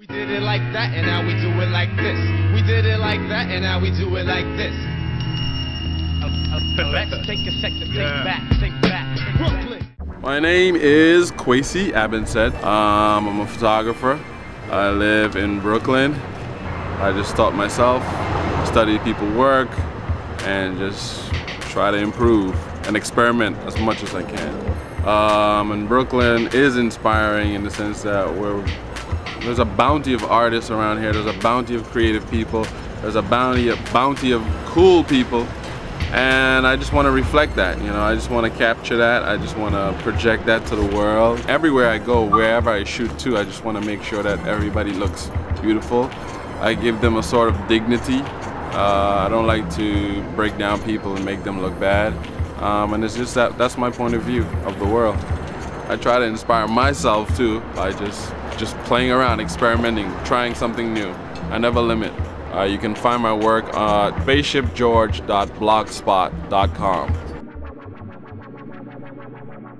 We did it like that, and now we do it like this. We did it like that, and now we do it like this. Let's take a second, think back. Brooklyn. My name is Kwesi Abbensetts. I'm a photographer. I live in Brooklyn. I just taught myself, study people's work, and just try to improve and experiment as much as I can. And Brooklyn is inspiring in the sense that there's a bounty of artists around here, there's a bounty of creative people, there's a bounty of cool people, and I just want to reflect that, you know, I just want to capture that, I just want to project that to the world. Everywhere I go, wherever I shoot to, I just want to make sure that everybody looks beautiful. I give them a sort of dignity. I don't like to break down people and make them look bad, and it's just that's my point of view of the world. I try to inspire myself too by just playing around, experimenting, trying something new. I never limit. You can find my work at spaceshipgeorge.blogspot.com.